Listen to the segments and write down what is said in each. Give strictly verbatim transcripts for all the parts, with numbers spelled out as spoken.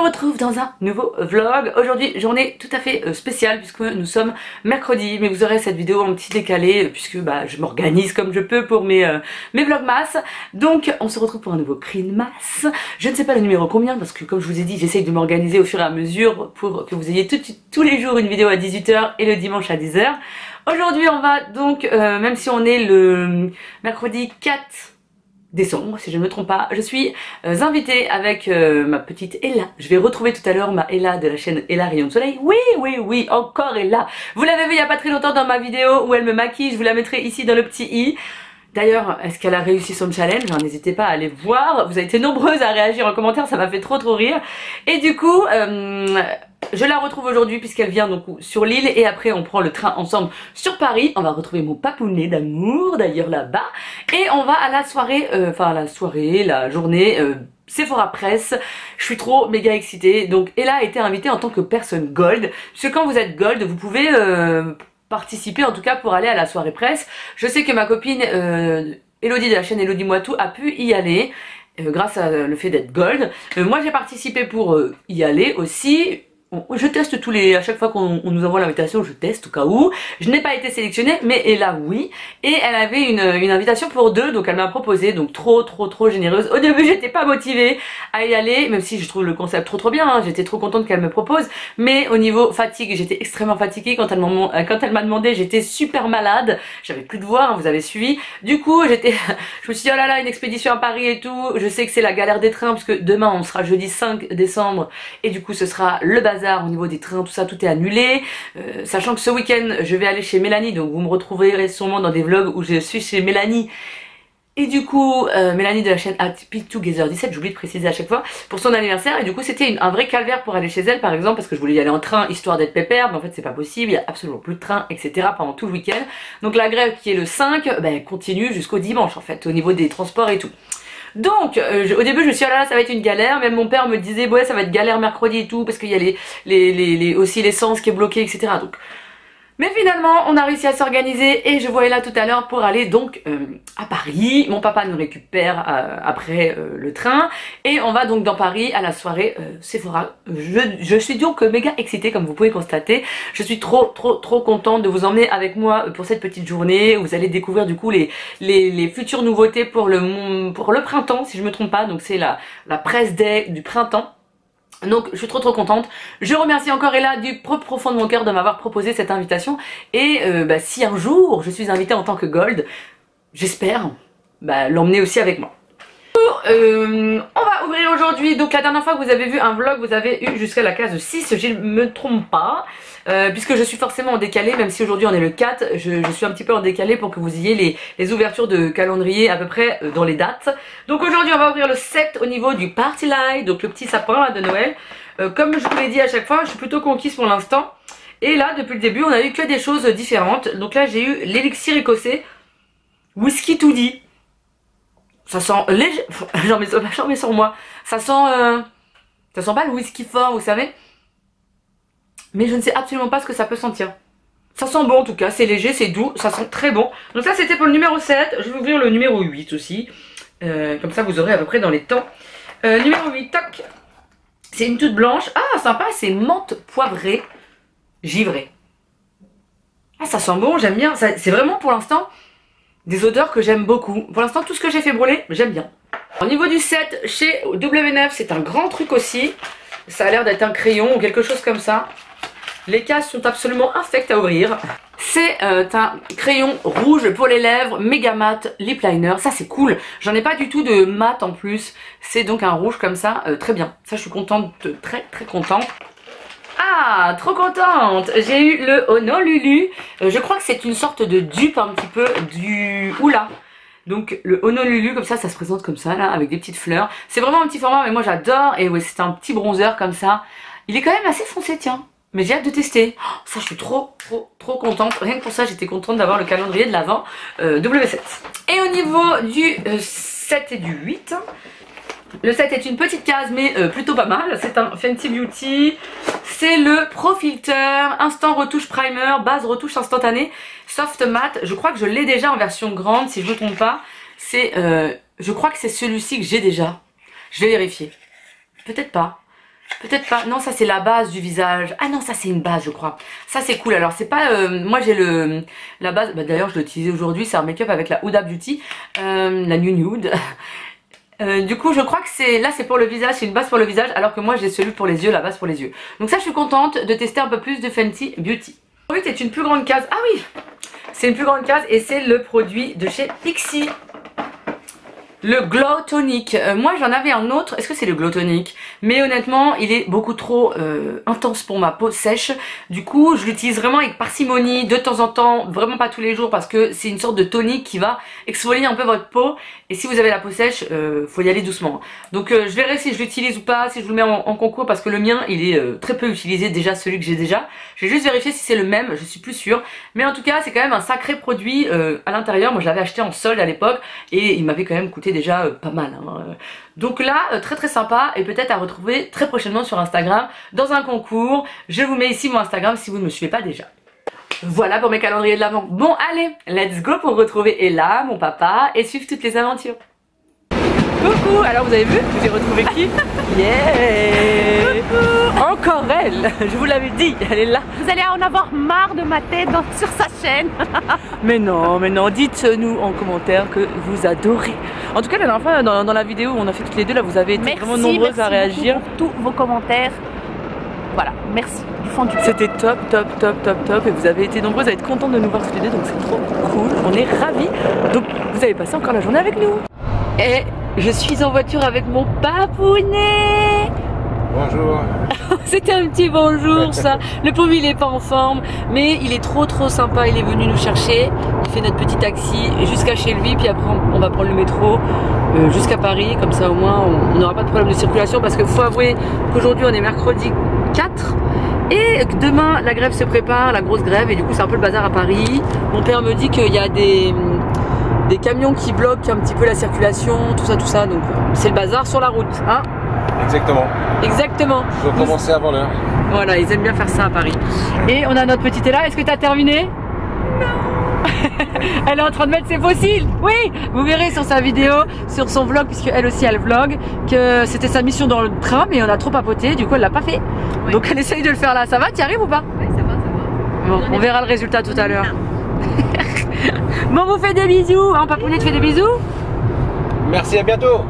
vous retrouve dans un nouveau vlog. Aujourd'hui, journée tout à fait spéciale puisque nous sommes mercredi, mais vous aurez cette vidéo en petit décalé puisque bah, je m'organise comme je peux pour mes, euh, mes vlogmas. Donc on se retrouve pour un nouveau Creelmas. Je ne sais pas le numéro combien parce que comme je vous ai dit, j'essaye de m'organiser au fur et à mesure pour que vous ayez tout, tous les jours une vidéo à dix-huit heures et le dimanche à dix heures. Aujourd'hui on va donc, euh, même si on est le mercredi quatre décembre, si je ne me trompe pas, je suis euh, invitée avec euh, ma petite Ella. Je vais retrouver tout à l'heure ma Ella de la chaîne Ella rayon de soleil. Oui, oui, oui, encore Ella. Vous l'avez vu il n'y a pas très longtemps dans ma vidéo où elle me maquille, je vous la mettrai ici dans le petit i. D'ailleurs, est-ce qu'elle a réussi son challenge? N'hésitez pas à aller voir, vous avez été nombreuses à réagir en commentaire, ça m'a fait trop trop rire. Et du coup... Euh, je la retrouve aujourd'hui puisqu'elle vient donc sur l'île et après on prend le train ensemble sur Paris. On va retrouver mon papounet d'amour d'ailleurs là-bas et on va à la soirée, euh, enfin la soirée, la journée euh, Sephora Presse. Je suis trop méga excitée. Donc Ella a été invitée en tant que personne gold parce que quand vous êtes gold vous pouvez euh, participer en tout cas pour aller à la soirée presse. Je sais que ma copine euh, Elodie de la chaîne Elodie Moitou a pu y aller euh, grâce à le fait d'être gold. Euh, moi j'ai participé pour euh, y aller aussi. Je teste tous les... à chaque fois qu'on nous envoie l'invitation, je teste au cas où. Je n'ai pas été sélectionnée, mais Ella, oui. Et elle avait une, une invitation pour deux, donc elle m'a proposé, donc trop, trop, trop généreuse. Au début, j'étais pas motivée à y aller, même si je trouve le concept trop, trop bien. Hein. J'étais trop contente qu'elle me propose. Mais au niveau fatigue, j'étais extrêmement fatiguée. Quand elle m'a demandé, j'étais super malade. J'avais plus de voix, hein, vous avez suivi. Du coup, j'étais... je me suis dit, oh là là, une expédition à Paris et tout. Je sais que c'est la galère des trains, parce que demain, on sera jeudi cinq décembre. Et du coup, ce sera le bazar. Au niveau des trains, tout ça, tout est annulé. Euh, sachant que ce week-end, je vais aller chez Mélanie. Donc vous me retrouverez sûrement dans des vlogs où je suis chez Mélanie. Et du coup, euh, Mélanie de la chaîne HappyTogether dix-sept, j'oublie de préciser à chaque fois, pour son anniversaire. Et du coup, c'était un vrai calvaire pour aller chez elle, par exemple, parce que je voulais y aller en train, histoire d'être pépère. Mais en fait, c'est pas possible, il n'y a absolument plus de train, et cetera pendant tout le week-end. Donc la grève qui est le cinq, ben, continue jusqu'au dimanche, en fait, au niveau des transports et tout. Donc euh, je, au début je me suis dit ah là là ça va être une galère, même mon père me disait ouais ça va être galère mercredi et tout parce qu'il y a les, les, les, les, aussi l'essence qui est bloquée, etc. Donc, mais finalement on a réussi à s'organiser et je voyais là tout à l'heure pour aller donc euh, à Paris. Mon papa nous récupère euh, après euh, le train et on va donc dans Paris à la soirée euh, Sephora. je, je suis donc méga excitée comme vous pouvez constater. Je suis trop trop trop contente de vous emmener avec moi pour cette petite journée où vous allez découvrir du coup les, les, les futures nouveautés pour le, pour le printemps si je me trompe pas. Donc c'est la, la presse day du printemps. Donc je suis trop trop contente. Je remercie encore Ella du profond de mon cœur de m'avoir proposé cette invitation. Et euh, bah, si un jour je suis invitée en tant que gold, j'espère bah, l'emmener aussi avec moi. Euh, on va ouvrir aujourd'hui, donc la dernière fois que vous avez vu un vlog, vous avez eu jusqu'à la case six, je ne me trompe pas, euh, puisque je suis forcément en décalé, même si aujourd'hui on est le quatre, je, je suis un petit peu en décalé pour que vous ayez les, les ouvertures de calendrier à peu près euh, dans les dates. Donc aujourd'hui on va ouvrir le sept au niveau du Party Light, donc le petit sapin là, de Noël. Euh, comme je vous l'ai dit à chaque fois, je suis plutôt conquise pour l'instant, et là depuis le début on a eu que des choses différentes. Donc là j'ai eu l'élixir écossais, whisky tout dit. Ça sent léger, j'en mets, j'en mets sur moi, ça sent, euh... ça sent pas le whisky fort, vous savez. Mais je ne sais absolument pas ce que ça peut sentir. Ça sent bon en tout cas, c'est léger, c'est doux, ça sent très bon. Donc ça c'était pour le numéro sept, je vais ouvrir le numéro huit aussi. Euh, comme ça vous aurez à peu près dans les temps. Euh, numéro huit, tac, c'est une toute blanche. Ah sympa, c'est menthe poivrée, givrée. Ah ça sent bon, j'aime bien, c'est vraiment pour l'instant... des odeurs que j'aime beaucoup. Pour l'instant, tout ce que j'ai fait brûler, j'aime bien. Au niveau du sept, chez W neuf, c'est un grand truc aussi. Ça a l'air d'être un crayon ou quelque chose comme ça. Les cases sont absolument infectes à ouvrir. C'est euh, un crayon rouge pour les lèvres, méga mat, lip liner. Ça, c'est cool. J'en ai pas du tout de mat en plus. C'est donc un rouge comme ça. Euh, très bien. Ça, je suis contente. Très, très contente. Ah, trop contente! J'ai eu le Honolulu. Euh, je crois que c'est une sorte de dupe un petit peu du Oula. Donc le Honolulu, comme ça, ça se présente comme ça, là, avec des petites fleurs. C'est vraiment un petit format, mais moi j'adore. Et ouais, c'est un petit bronzer comme ça. Il est quand même assez foncé, tiens. Mais j'ai hâte de tester. Oh, ça, je suis trop, trop, trop contente. Rien que pour ça, j'étais contente d'avoir le calendrier de l'avant euh, W sept. Et au niveau du euh, sept et du huit... le sept est une petite case mais euh, plutôt pas mal. C'est un Fenty Beauty. C'est le Pro Filter Instant Retouche Primer, base retouche instantanée, soft matte. Je crois que je l'ai déjà en version grande si je ne me trompe pas. C'est, euh, je crois que c'est celui-ci que j'ai déjà. Je vais vérifier. Peut-être pas. Peut-être pas. Non, ça c'est la base du visage. Ah non, ça c'est une base je crois. Ça c'est cool. Alors c'est pas... Euh, moi j'ai le la base... Bah, d'ailleurs je l'ai utilisée aujourd'hui. C'est un make-up avec la Huda Beauty. Euh, la New Nude. Euh, du coup je crois que c'est là c'est pour le visage, c'est une base pour le visage, alors que moi j'ai celui pour les yeux, la base pour les yeux. Donc ça je suis contente de tester un peu plus de Fenty Beauty. huit est une plus grande case, ah oui c'est une plus grande case et c'est le produit de chez Pixi. Le Glow Tonic, euh, moi j'en avais un autre, est-ce que c'est le Glow Tonic? Mais honnêtement il est beaucoup trop euh, intense pour ma peau sèche. Du coup je l'utilise vraiment avec parcimonie, de temps en temps, vraiment pas tous les jours. Parce que c'est une sorte de tonique qui va exfolier un peu votre peau. Et si vous avez la peau sèche, euh, faut y aller doucement. Donc euh, je verrai si je l'utilise ou pas, si je vous le mets en, en concours. Parce que le mien il est euh, très peu utilisé déjà, celui que j'ai déjà. Je vais juste vérifier si c'est le même, je suis plus sûre. Mais en tout cas c'est quand même un sacré produit euh, à l'intérieur. Moi je l'avais acheté en solde à l'époque et il m'avait quand même coûté déjà euh, pas mal hein. Donc là euh, très très sympa et peut-être à retrouver très prochainement sur Instagram dans un concours. Je vous mets ici mon Instagram si vous ne me suivez pas déjà. Voilà pour mes calendriers de l'avant. Bon allez, let's go pour retrouver Ella, mon papa, et suivre toutes les aventures. Coucou, alors vous avez vu, j'ai retrouvé qui? Yeah. Coucou. Encore elle, je vous l'avais dit, elle est là. Vous allez en avoir marre de ma tête dans, sur sa chaîne. Mais non, mais non, dites-nous en commentaire que vous adorez. En tout cas, la dernière fois dans, dans la vidéo où on a fait toutes les deux, là vous avez été merci, vraiment nombreuses merci à réagir. Merci pour tous vos commentaires. Voilà, merci du fond du cœur. C'était top, top, top, top, top. Et vous avez été nombreuses à être contentes de nous voir toutes les deux, donc c'est trop cool. On est ravis. Donc vous avez passé encore la journée avec nous. Et je suis en voiture avec mon papounet. Bonjour. C'était un petit bonjour ça. Le pauvre il est pas en forme, mais il est trop trop sympa. Il est venu nous chercher. Il fait notre petit taxi jusqu'à chez lui, puis après on va prendre le métro euh, jusqu'à Paris. Comme ça au moins on n'aura pas de problème de circulation, parce que faut avouer qu'aujourd'hui on est mercredi quatre. Et demain la grève se prépare, la grosse grève, et du coup c'est un peu le bazar à Paris. Mon père me dit qu'il y a des... des camions qui bloquent un petit peu la circulation, tout ça, tout ça, donc c'est le bazar sur la route, hein. Exactement. Exactement. Il faut commencer avant l'heure. Voilà, ils aiment bien faire ça à Paris. Et on a notre petite Ella, est-ce que tu as terminé? Non. Elle est en train de mettre ses fossiles, oui. Vous verrez sur sa vidéo, sur son vlog, puisque elle aussi elle vlog, que c'était sa mission dans le train, mais on a trop papoté, du coup elle l'a pas fait. Oui. Donc elle essaye de le faire là, ça va, tu y arrives ou pas? Oui, ça va, ça va. Bon, on verra le résultat tout à l'heure. Bon, on vous fait des bisous, hein, papounet, tu fais des bisous. Merci, à bientôt.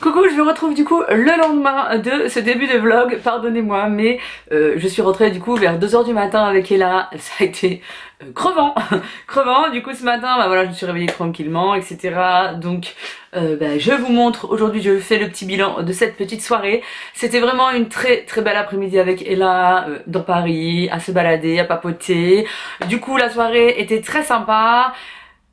Coucou, je vous retrouve du coup le lendemain de ce début de vlog, pardonnez-moi, mais euh, je suis rentrée du coup vers deux heures du matin avec Ella, ça a été euh, crevant, crevant, du coup ce matin, bah voilà, je me suis réveillée tranquillement, et cetera. Donc euh, bah, je vous montre, aujourd'hui je fais le petit bilan de cette petite soirée, c'était vraiment une très très belle après-midi avec Ella, euh, dans Paris, à se balader, à papoter, du coup la soirée était très sympa.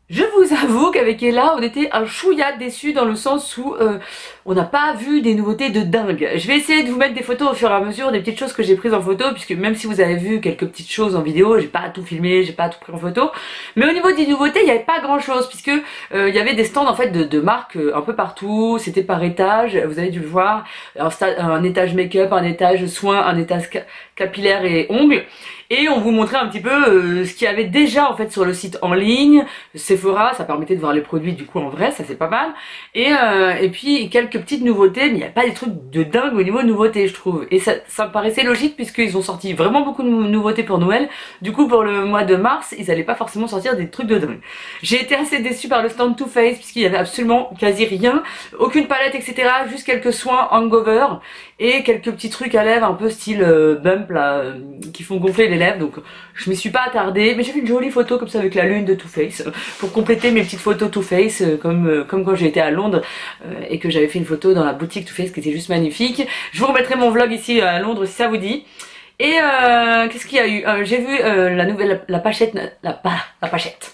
Je vous avoue qu'avec Ella, on était un chouïa déçus dans le sens où euh, on n'a pas vu des nouveautés de dingue. Je vais essayer de vous mettre des photos au fur et à mesure, des petites choses que j'ai prises en photo, puisque même si vous avez vu quelques petites choses en vidéo, j'ai pas tout filmé, j'ai pas tout pris en photo. Mais au niveau des nouveautés, il n'y avait pas grand chose, puisque euh, il y avait des stands en fait de, de marques euh, un peu partout, c'était par étage, vous avez dû le voir, un, un étage make-up, un étage soins, un étage ca capillaire et ongles. Et on vous montrait un petit peu euh, ce qu'il y avait déjà en fait sur le site en ligne. Sephora, ça permettait de voir les produits du coup en vrai, ça c'est pas mal. Et, euh, et puis quelques petites nouveautés, mais il n'y a pas des trucs de dingue au niveau de nouveautés je trouve. Et ça, ça me paraissait logique puisqu'ils ont sorti vraiment beaucoup de nouveautés pour Noël. Du coup pour le mois de mars, ils n'allaient pas forcément sortir des trucs de dingue. J'ai été assez déçue par le stand Too Faced puisqu'il n'y avait absolument quasi rien. Aucune palette et cetera, juste quelques soins hangover et quelques petits trucs à lèvres un peu style euh, bump là, euh, qui font gonfler les lèvres, donc je m'y suis pas attardée, mais j'ai fait une jolie photo comme ça avec la lune de Too Faced pour compléter mes petites photos Too Faced comme, comme quand j'ai été à Londres euh, et que j'avais fait une photo dans la boutique Too Faced qui était juste magnifique. Je vous remettrai mon vlog ici à Londres si ça vous dit. Et euh, qu'est-ce qu'il y a eu euh, j'ai vu euh, la nouvelle, la, la pachette la, la pachette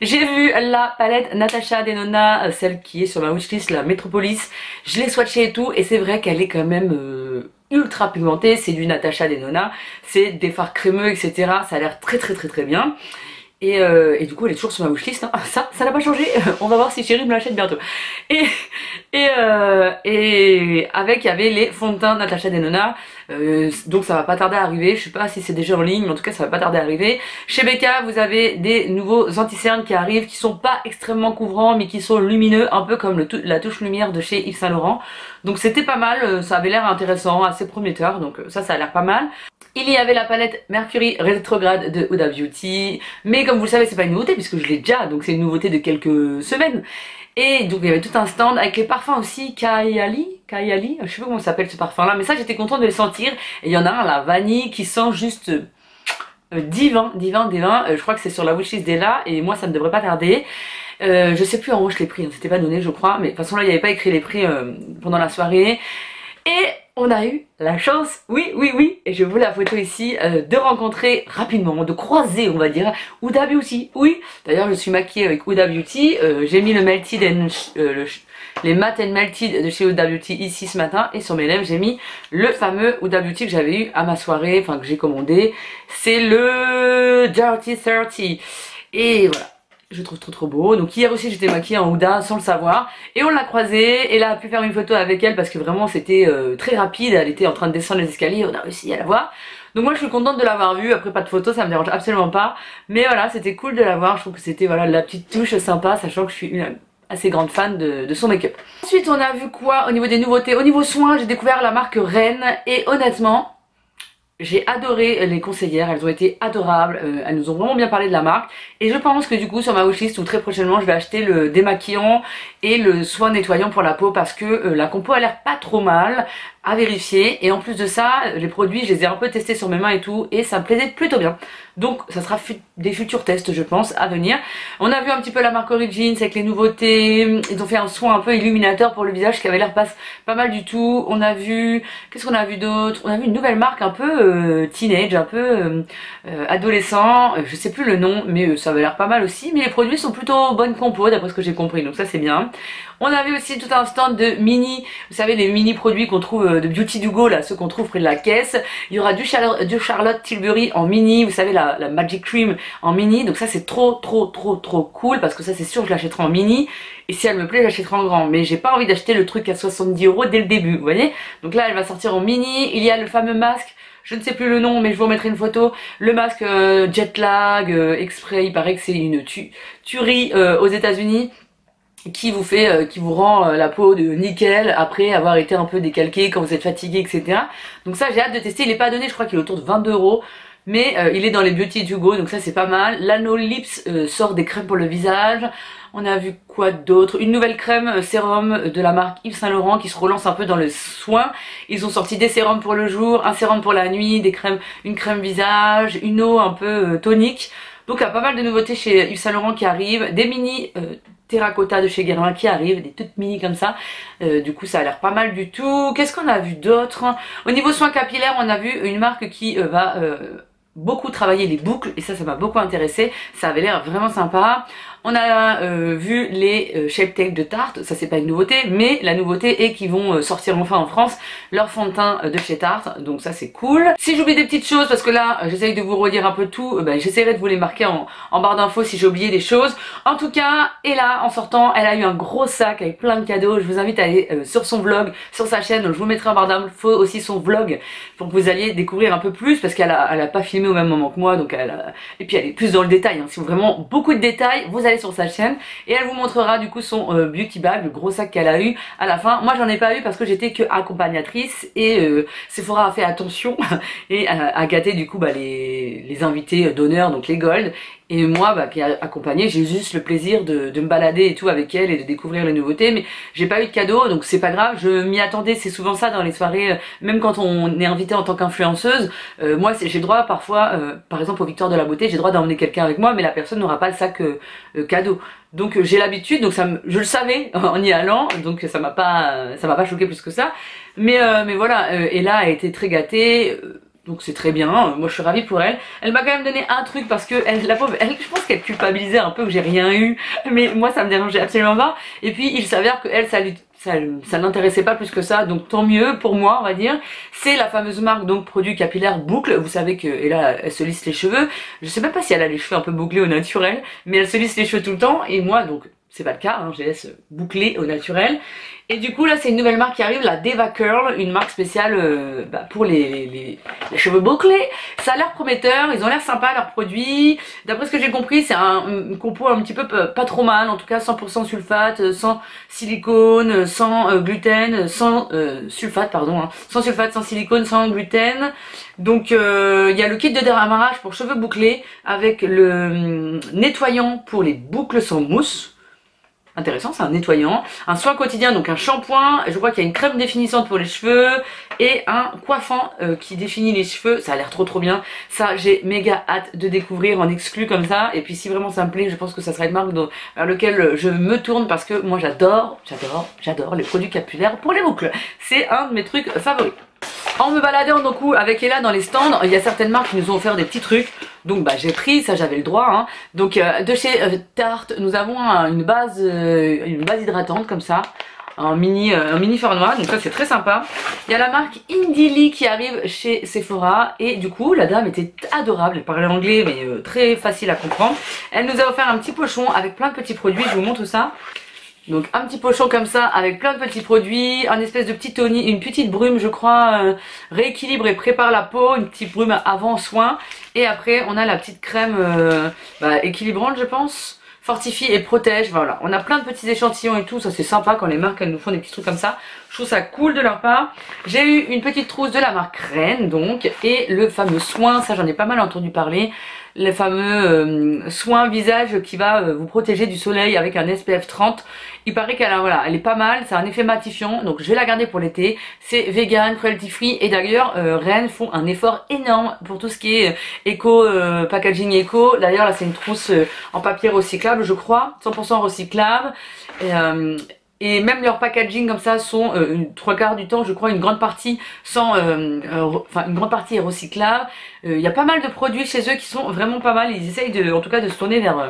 j'ai vu la palette Natasha Denona, celle qui est sur ma wishlist, la Metropolis. Je l'ai swatchée et tout, et c'est vrai qu'elle est quand même euh, ultra pigmentée, c'est du Natasha Denona, c'est des fards crémeux, et cetera. Ça a l'air très très très très bien. Et, euh, et du coup elle est toujours sur ma wishlist, hein. Ça, ça n'a pas changé, on va voir si chérie me l'achète bientôt. Et, et, euh, et avec, il y avait les fonds de teint Natasha Denona, euh, donc ça va pas tarder à arriver, je sais pas si c'est déjà en ligne, mais en tout cas ça va pas tarder à arriver. Chez Becca vous avez des nouveaux anti-cernes qui arrivent, qui sont pas extrêmement couvrants, mais qui sont lumineux, un peu comme le la touche lumière de chez Yves Saint Laurent. Donc c'était pas mal, ça avait l'air intéressant, assez prometteur, donc ça, ça a l'air pas mal. Il y avait la palette Mercury Rétrograde de Huda Beauty, mais comme vous le savez c'est pas une nouveauté puisque je l'ai déjà, donc c'est une nouveauté de quelques semaines. Et donc il y avait tout un stand avec les parfums aussi, Kayali, Kayali, je sais pas comment s'appelle ce parfum là, mais ça j'étais contente de le sentir. Et il y en a un, la vanille, qui sent juste euh, divin, divin, divin, euh, je crois que c'est sur la wishlist d'Ella et moi ça ne devrait pas tarder. Euh, je sais plus en où je l'ai pris, hein, c'était pas donné je crois, mais de toute façon là il n'y avait pas écrit les prix euh, pendant la soirée. Et on a eu la chance, oui, oui, oui, et je vous la photo ici, euh, de rencontrer rapidement, de croiser, on va dire, Huda Beauty, oui. D'ailleurs, je suis maquillée avec Huda Beauty, euh, j'ai mis le Melted and, euh, le, les Matte and Melted de chez Huda Beauty ici ce matin, et sur mes lèvres, j'ai mis le fameux Huda Beauty que j'avais eu à ma soirée, enfin que j'ai commandé, c'est le Dirty Thirty, et voilà. Je trouve trop trop beau. Donc hier aussi j'étais maquillée en Huda sans le savoir et on l'a croisée et là a pu faire une photo avec elle parce que vraiment c'était euh, très rapide, elle était en train de descendre les escaliers, on a réussi à la voir. Donc moi je suis contente de l'avoir vue, après pas de photo, ça me dérange absolument pas, mais voilà c'était cool de la voir, je trouve que c'était voilà la petite touche sympa, sachant que je suis une assez grande fan de, de son make-up. Ensuite on a vu quoi au niveau des nouveautés? Au niveau soins, j'ai découvert la marque Ren et honnêtement j'ai adoré les conseillères, elles ont été adorables, euh, elles nous ont vraiment bien parlé de la marque. Et je pense que du coup sur ma wishlist ou très prochainement je vais acheter le démaquillant et le soin nettoyant pour la peau parce que euh, la compo a l'air pas trop mal à vérifier. Et en plus de ça, les produits je les ai un peu testés sur mes mains et tout et ça me plaisait plutôt bien. Donc ça sera fu des futurs tests je pense à venir. On a vu un petit peu la marque Origins avec les nouveautés, ils ont fait un soin un peu illuminateur pour le visage qui avait l'air pas, pas mal du tout. On a vu, qu'est-ce qu'on a vu d'autre? On a vu une nouvelle marque un peu... Euh, teenage, un peu euh, euh, adolescent, je sais plus le nom mais euh, ça avait l'air pas mal aussi, mais les produits sont plutôt bonne compo d'après ce que j'ai compris, donc ça c'est bien. On avait aussi tout un stand de mini, vous savez les mini produits qu'on trouve euh, de Beauty Do Go là, ceux qu'on trouve près de la caisse. Il y aura du, Char du Charlotte Tilbury en mini, vous savez la, la Magic Cream en mini, donc ça c'est trop trop trop trop cool parce que ça c'est sûr je l'achèterai en mini et si elle me plaît j'achèterai en grand, mais j'ai pas envie d'acheter le truc à soixante-dix euros dès le début, vous voyez. Donc là elle va sortir en mini, il y a le fameux masque, je ne sais plus le nom mais je vous remettrai une photo. Le masque euh, Jetlag euh, exprès, il paraît que c'est une tu tuerie euh, aux États-Unis qui vous fait, euh, qui vous rend euh, la peau de nickel après avoir été un peu décalqué quand vous êtes fatigué, et cetera. Donc ça j'ai hâte de tester, il n'est pas donné, je crois qu'il est autour de vingt-deux euros. mais euh, il est dans les Beauty to Go, donc ça c'est pas mal. L'Ano Lips euh, sort des crèmes pour le visage. On a vu quoi d'autre? Une nouvelle crème euh, sérum de la marque Yves Saint Laurent qui se relance un peu dans le soin. Ils ont sorti des sérums pour le jour, un sérum pour la nuit, des crèmes, une crème visage, une eau un peu euh, tonique. Donc il y a pas mal de nouveautés chez Yves Saint Laurent qui arrivent, des mini euh, terracotta de chez Guerlain qui arrivent, des toutes mini comme ça, euh, du coup ça a l'air pas mal du tout. Qu'est-ce qu'on a vu d'autre? Au niveau soins capillaires, on a vu une marque qui euh, va euh, beaucoup travailler les boucles, et ça ça m'a beaucoup intéressée, ça avait l'air vraiment sympa. On a euh, vu les euh, shape tape de Tarte, ça c'est pas une nouveauté, mais la nouveauté est qu'ils vont euh, sortir enfin en France leur fond de teint euh, de chez Tarte, donc ça c'est cool. Si j'oublie des petites choses, parce que là euh, j'essaye de vous redire un peu tout, euh, ben, j'essaierai de vous les marquer en, en barre d'infos si j'ai oublié des choses. En tout cas, Ella, en sortant, elle a eu un gros sac avec plein de cadeaux. Je vous invite à aller euh, sur son vlog, sur sa chaîne, donc je vous mettrai en barre d'infos aussi son vlog pour que vous alliez découvrir un peu plus, parce qu'elle a, elle a pas filmé au même moment que moi, donc elle a... et puis elle est plus dans le détail, hein. Si vous voulez vraiment beaucoup de détails, vous allez sur sa chaîne et elle vous montrera du coup son euh, beauty bag, le gros sac qu'elle a eu à la fin. Moi j'en ai pas eu parce que j'étais que accompagnatrice et euh, Sephora a fait attention et a, a gâté du coup bah, les, les invités d'honneur, donc les gold, et moi bah, qui ai accompagné, j'ai juste le plaisir de, de me balader et tout avec elle et de découvrir les nouveautés, mais j'ai pas eu de cadeau, donc c'est pas grave, je m'y attendais. C'est souvent ça dans les soirées, même quand on est invité en tant qu'influenceuse, euh, moi j'ai droit parfois, euh, par exemple aux Victoires de la Beauté, j'ai droit d'emmener quelqu'un avec moi, mais la personne n'aura pas le sac euh, Euh, cadeau. Donc euh, j'ai l'habitude, donc ça me, je le savais en y allant, donc ça m'a pas euh, ça m'a pas choqué plus que ça. Mais euh, mais voilà, euh, Ella a été très gâtée, euh, donc c'est très bien. Hein, moi je suis ravie pour elle. Elle m'a quand même donné un truc parce que elle, la pauvre, elle, je pense qu'elle culpabilisait un peu que j'ai rien eu, mais moi ça me dérangeait absolument pas. Et puis il s'avère que elle, ça lui Ça, ça n'intéressait pas plus que ça, donc tant mieux pour moi, on va dire. C'est la fameuse marque, donc produit capillaire boucle. Vous savez que Ella, elle se lisse les cheveux. Je sais même pas si elle a les cheveux un peu bouclés au naturel, mais elle se lisse les cheveux tout le temps. Et moi, donc, c'est pas le cas, hein, je les laisse bouclés au naturel. Et du coup, là, c'est une nouvelle marque qui arrive, la Deva Curl, une marque spéciale euh, bah, pour les, les, les, les cheveux bouclés. Ça a l'air prometteur, ils ont l'air sympas leurs produits. D'après ce que j'ai compris, c'est un, un compo un petit peu pas trop mal, en tout cas cent pour cent sulfate, sans silicone, sans euh, gluten, sans euh, sulfate, pardon, hein, sans sulfate, sans silicone, sans gluten. Donc, il euh, y a le kit de démarrage pour cheveux bouclés avec le euh, nettoyant pour les boucles sans mousse. Intéressant, c'est un nettoyant, un soin quotidien, donc un shampoing, je crois qu'il y a une crème définissante pour les cheveux et un coiffant euh, qui définit les cheveux. Ça a l'air trop trop bien, ça j'ai méga hâte de découvrir en exclu comme ça. Et puis si vraiment ça me plaît, je pense que ça sera une marque vers laquelle je me tourne, parce que moi j'adore, j'adore, j'adore les produits capillaires pour les boucles, c'est un de mes trucs favoris. En me baladant donc avec Ella dans les stands, il y a certaines marques qui nous ont offert des petits trucs. Donc bah j'ai pris, ça j'avais le droit. Hein. Donc euh, de chez euh, Tarte, nous avons un, une base euh, une base hydratante comme ça. Un mini, euh, un mini fornois, donc ça c'est très sympa. Il y a la marque Indili qui arrive chez Sephora, et du coup la dame était adorable, elle parlait anglais mais euh, très facile à comprendre. Elle nous a offert un petit pochon avec plein de petits produits, je vous montre ça. Donc un petit pochon comme ça avec plein de petits produits, un espèce de petit tonique, une petite brume je crois, euh, rééquilibre et prépare la peau, une petite brume avant soin. Et après on a la petite crème euh, bah, équilibrante je pense, fortifie et protège, voilà. On a plein de petits échantillons et tout, ça c'est sympa quand les marques elles nous font des petits trucs comme ça. Je trouve ça cool de leur part. J'ai eu une petite trousse de la marque Ren donc, et le fameux soin, ça j'en ai pas mal entendu parler. Le fameux euh, soin visage qui va euh, vous protéger du soleil avec un S P F trente. Il paraît qu'elle voilà, elle est pas mal, c'est un effet matifiant, donc je vais la garder pour l'été. C'est vegan, cruelty free, et d'ailleurs euh, Ren font un effort énorme pour tout ce qui est éco, euh, packaging éco. D'ailleurs là c'est une trousse euh, en papier recyclable je crois, cent pour cent recyclable. Et, euh, Et même leur packaging comme ça sont euh, une, trois quarts du temps, je crois, une grande partie sans, euh, euh, enfin une grande partie est recyclable. Il euh, y a pas mal de produits chez eux qui sont vraiment pas mal. Ils essayent de, en tout cas, de se tourner vers,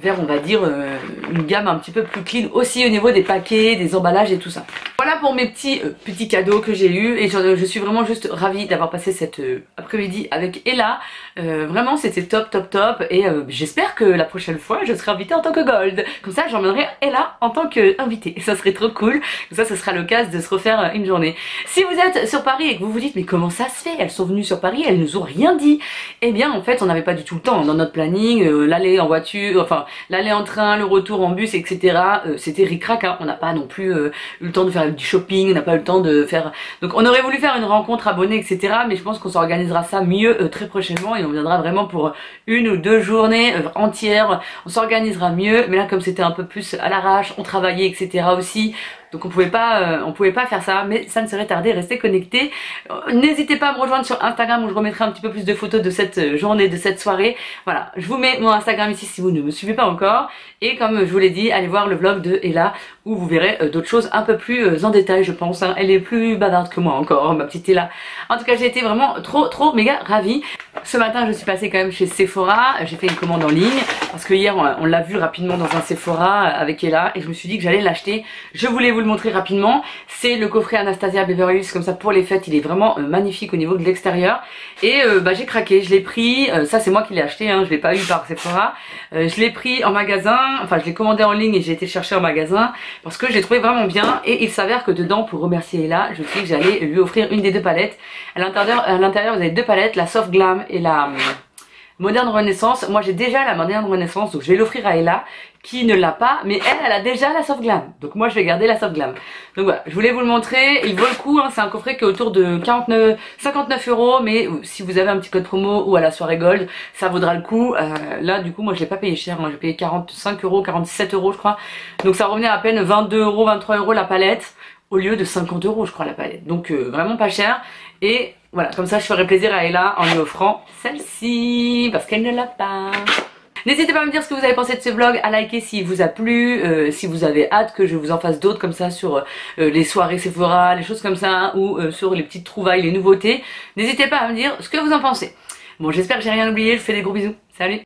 vers, on va dire, euh, une gamme un petit peu plus clean aussi au niveau des paquets, des emballages et tout ça. Voilà pour mes petits euh, petits cadeaux que j'ai eu, et je, je suis vraiment juste ravie d'avoir passé cette euh, après-midi avec Ella. Euh, vraiment, c'était top, top, top, et euh, j'espère que la prochaine fois, je serai invitée en tant que gold. Comme ça, j'emmènerai Ella en tant qu'invitée. Et ça serait trop cool, ça ce sera l'occasion de se refaire une journée. Si vous êtes sur Paris et que vous vous dites mais comment ça se fait, elles sont venues sur Paris, elles nous ont rien dit, et eh bien en fait on n'avait pas du tout le temps dans notre planning, euh, l'aller en voiture, enfin l'aller en train, le retour en bus, etc, euh, c'était ric-rac, hein. On n'a pas non plus euh, eu le temps de faire une du shopping, on n'a pas eu le temps de faire... Donc on aurait voulu faire une rencontre abonnée, et cetera. Mais je pense qu'on s'organisera ça mieux euh, très prochainement et on viendra vraiment pour une ou deux journées euh, entières. On s'organisera mieux, mais là comme c'était un peu plus à l'arrache, on travaillait, et cetera aussi... Donc on pouvait pas, euh, on pouvait pas faire ça, mais ça ne serait tardé, restez connectés. N'hésitez pas à me rejoindre sur Instagram où je remettrai un petit peu plus de photos de cette journée, de cette soirée. Voilà, je vous mets mon Instagram ici si vous ne me suivez pas encore. Et comme je vous l'ai dit, allez voir le vlog de Ella où vous verrez euh, d'autres choses un peu plus euh, en détail je pense. Hein. Elle est plus bavarde que moi encore, ma petite Ella. En tout cas j'ai été vraiment trop trop méga ravie. Ce matin je suis passée quand même chez Sephora, j'ai fait une commande en ligne. Parce que hier on, on l'a vu rapidement dans un Sephora avec Ella et je me suis dit que j'allais l'acheter. Je voulais vous le montrer rapidement, c'est le coffret Anastasia Beverly Hills comme ça pour les fêtes, il est vraiment euh, magnifique au niveau de l'extérieur et euh, bah, j'ai craqué, je l'ai pris, euh, ça c'est moi qui l'ai acheté, hein, je l'ai pas eu par Sephora, euh, je l'ai pris en magasin, enfin je l'ai commandé en ligne et j'ai été chercher en magasin parce que je l'ai trouvé vraiment bien et il s'avère que dedans pour remercier Ella, je me suis dit que j'allais lui offrir une des deux palettes, à l'intérieur vous avez deux palettes, la Soft Glam et la... Euh, Moderne Renaissance, moi j'ai déjà la Moderne Renaissance donc je vais l'offrir à Ella qui ne l'a pas mais elle, elle a déjà la Soft Glam donc moi je vais garder la Soft Glam. Donc voilà, je voulais vous le montrer, il vaut le coup, hein, c'est un coffret qui est autour de quarante-neuf, cinquante-neuf euros mais si vous avez un petit code promo ou à la soirée gold ça vaudra le coup. Euh, là du coup moi je l'ai pas payé cher, moi j'ai payé quarante-cinq euros, quarante-sept euros je crois donc ça revenait à peine vingt-deux euros, vingt-trois euros la palette au lieu de cinquante euros je crois la palette donc euh, vraiment pas cher et... Voilà, comme ça je ferai plaisir à Ella en lui offrant celle-ci, parce qu'elle ne l'a pas. N'hésitez pas à me dire ce que vous avez pensé de ce vlog, à liker s'il vous a plu, euh, si vous avez hâte que je vous en fasse d'autres comme ça sur euh, les soirées Sephora, les choses comme ça, hein, ou euh, sur les petites trouvailles, les nouveautés. N'hésitez pas à me dire ce que vous en pensez. Bon, j'espère que j'ai rien oublié, je vous fais des gros bisous. Salut!